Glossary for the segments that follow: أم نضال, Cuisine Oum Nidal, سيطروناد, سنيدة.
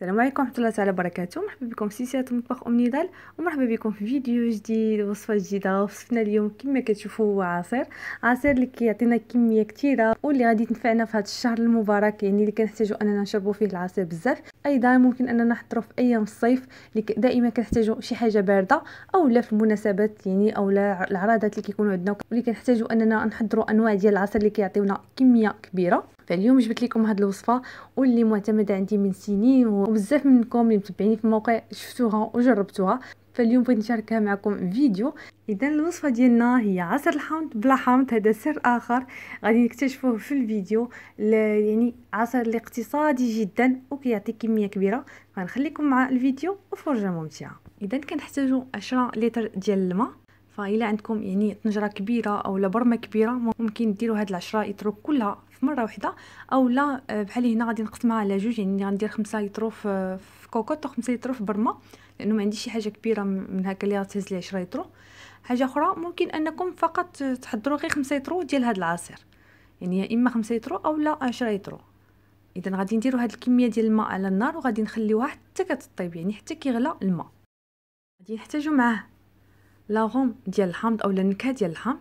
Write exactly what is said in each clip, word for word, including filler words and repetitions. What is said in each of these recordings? السلام عليكم ورحمه الله تعالى وبركاته. مرحبا بكم في سلسله مطبخ ام نضال، ومرحبا بكم في فيديو جديد ووصفه جديده. وصفنا اليوم كما كتشوفوا هو عصير عصير اللي كيعطينا كميه كثيره واللي غادي تنفعنا في هذا الشهر المبارك، يعني اللي كنحتاجوا اننا نشربوا فيه العصير بزاف. ايضا ممكن اننا نحضروا في ايام الصيف اللي دائما كنحتاجوا شي حاجه بارده، اولا في المناسبات يعني اولا العراضات اللي كيكونوا عندنا واللي كنحتاجوا اننا نحضروا انواع ديال العصير اللي كيعطيونا كميه كبيره. فاليوم جبت لكم هذه الوصفه واللي معتمده عندي من سنين، وبزاف منكم اللي متبعيني في الموقع شفتوها وجربتوها، فاليوم بغيت نشاركها معكم فيديو. اذا الوصفه ديالنا هي عصير الحامض بلا حامض، هذا سر اخر غادي نكتشفوه في الفيديو، يعني عصير اللي اقتصادي جدا وكيعطي كميه كبيره. فنخليكم مع الفيديو وفرجه ممتعه. اذا كنحتاجوا عشرة لتر ديال الماء، فإلا عندكم يعني طنجره كبيره او لا برمه كبيره ممكن ديروا هاد العشرة يترو كلها في مره واحده، اولا بحال هنا غادي نقسمها على جوج، يعني غندير خمسة لتر في كوكوط وخمسة لتر في برمه، لانه ما عنديش شي حاجه كبيره من هكا اللي غتهز لي عشرة لتر. حاجه اخرى ممكن انكم فقط تحضروا غير خمسة لتر ديال هذا العصير، يعني يا اما خمسة لتر اولا عشرة لتر. اذا غادي نديروا هاد الكميه ديال الماء على النار وغادي نخليوها حتى كتطيب، يعني حتى كيغلى الماء. غادي نحتاجوا معاه لاغوم ديال الحامض اولا النكهه ديال الحامض،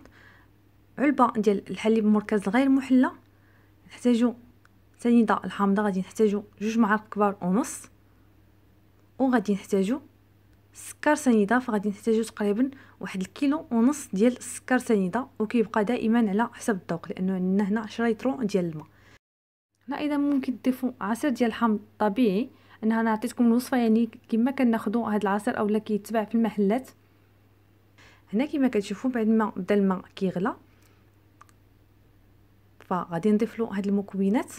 علبه ديال الحليب مركز غير محلى، نحتاجو سنيدة الحامضة، غادي نحتاجو جوج معالق كبار ونص، وغادي نحتاجو سكر سنيدة، فغادي نحتاجو تقريبا واحد الكيلو ونص ديال السكر سنيدة، وكيبقى دائما على حسب الذوق لانه عندنا هنا عشرة لتر ديال الماء. هنا اذا ممكن تضيفوا عصير ديال الحامض طبيعي، انا انا عطيتكم الوصفه يعني كما كناخذوا هذا العصير اولا كيتباع في المحلات. هنا كما كتشوفوا بعد ما بدا الماء كيغلى فغادي نضيف له هاد المكونات.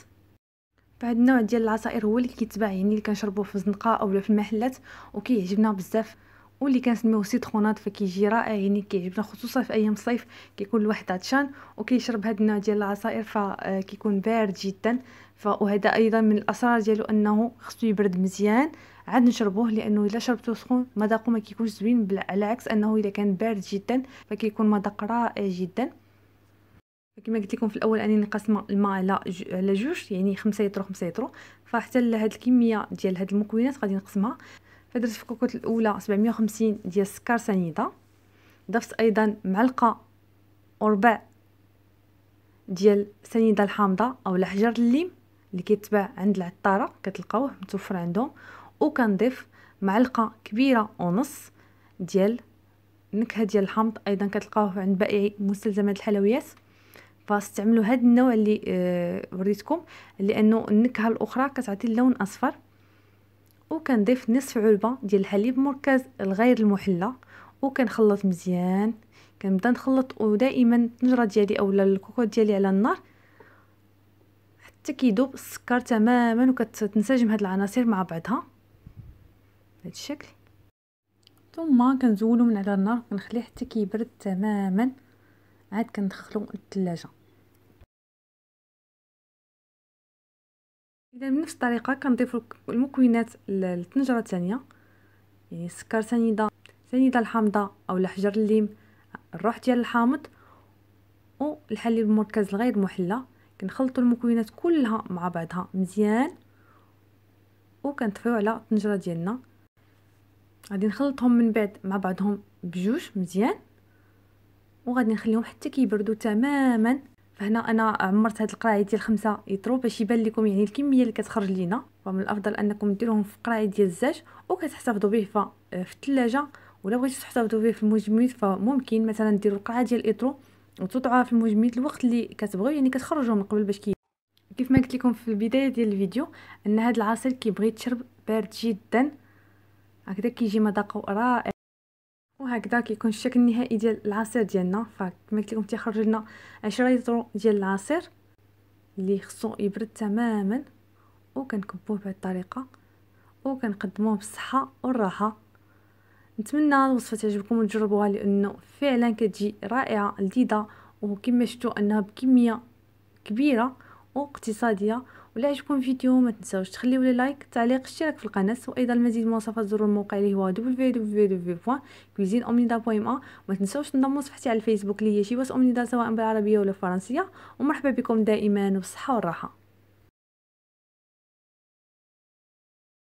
فهاد النوع ديال العصائر هو اللي كيتباع يعني اللي كنشربوه في الزنقه اولا في المحلات، وكيعجبنا بزاف واللي كنسميوه سيطروناد، فكيجي رائع يعني كيعجبنا خصوصا في ايام الصيف، كيكون الواحد عطشان وكيشرب هاد النوع ديال العصائر فكيكون بارد جدا. فهذا ايضا من الاسرار ديالو انه خصو يبرد مزيان عاد نشربوه، لانه الا شربتوه سخون مذاقو ما كيكونش زوين، على عكس انه الا كان بارد جدا فكيكون مذاق رائع جدا. كما قلت لكم في الاول اني نقسم الماء على على جوج، يعني خمسة لتر خمسة لتر، فحتى لهاد الكميه ديال هاد المكونات غادي نقسمها. فدرت في الكوكوط الاولى سبعمية وخمسين ديال السكر سنيده، ضفت ايضا معلقه وربع ديال سنيده الحامضه او حجر الليم اللي كيتباع عند العطاره كتلقاوه متوفر عندهم، وكنضيف معلقه كبيره ونص ديال النكهه ديال الحامض، ايضا كتلقاوه عند بائعي مستلزمات الحلويات. فاستعملوا هذا النوع اللي وريتكم لانه النكهه الاخرى كتعطي اللون اصفر. وكنضيف نصف علبه ديال الحليب مركز الغير المحلى وكنخلط مزيان، كنبدا نخلط ودائما الطنجره ديالي اولا الكوكوط ديالي على النار حتى كيذوب السكر تماما وكتنسجم هاد العناصر مع بعضها بهذا الشكل، ثم كنزولو من على النار وكنخليه حتى كيبرد تماما، عاد كندخلو للثلاجه. اذا بنفس الطريقه كنضيف المكونات للطنجره الثانيه، يعني السكر سنيده سنيده الحامضه او حجر الليم الروح ديال الحامض والحليب المركز الغير محلى، كنخلطوا المكونات كلها مع بعضها مزيان وكنطفيو على الطنجره ديالنا. غادي نخلطهم من بعد مع بعضهم بجوج مزيان وغادي نخليهم حتى كيبردوا تماما. فهنا انا عمرت هاد القراعي ديال خمسة لتر باش يبان لكم يعني الكميه اللي كتخرج لينا، فمن الافضل انكم ديروهم في قراعي ديال الزاج وكتحتفظوا به في الثلاجه، ولا بغيتوا تحتفظوا به في المجمد فممكن مثلا ديروا القراعه ديال لتر وتوضعوها في المجمد الوقت اللي كتبغيو، يعني كتخرجوا من قبل باش كي كيف ما قلت لكم في البدايه ديال الفيديو ان هاد العصير كيبغي يتشرب بارد جدا، هكذا كيجي مذاقه رائع وهكذا كيكون الشكل النهائي ديال العصير ديالنا. فكما قلت لكم تيخرج لنا عشرة لتر ديال العصير اللي خصو يبرد تماما، وكنكبوه بهذه الطريقه وكنقدموه بالصحه والراحه. نتمنى الوصفه تعجبكم وتجربوها لانه فعلا كتجي رائعه لذيذه، وكما شفتوا انها بكميه كبيره واقتصاديه. ولا عجبكم الفيديو ما تنساوش تخليو لي لايك، تعليق، اشتراك في القناه، وايضا المزيد من الوصفات زوروا الموقع اللي هو دبليو دبليو دبليو دوت كويزين أوم نيدال دوت إم إيه. وما تنساوش تنضموا لصفحتي على الفيسبوك اللي هي شيباس أوم نيدال سواء بالعربيه ولا بالفرنسيه. ومرحبا بكم دائما وبالصحه والراحه.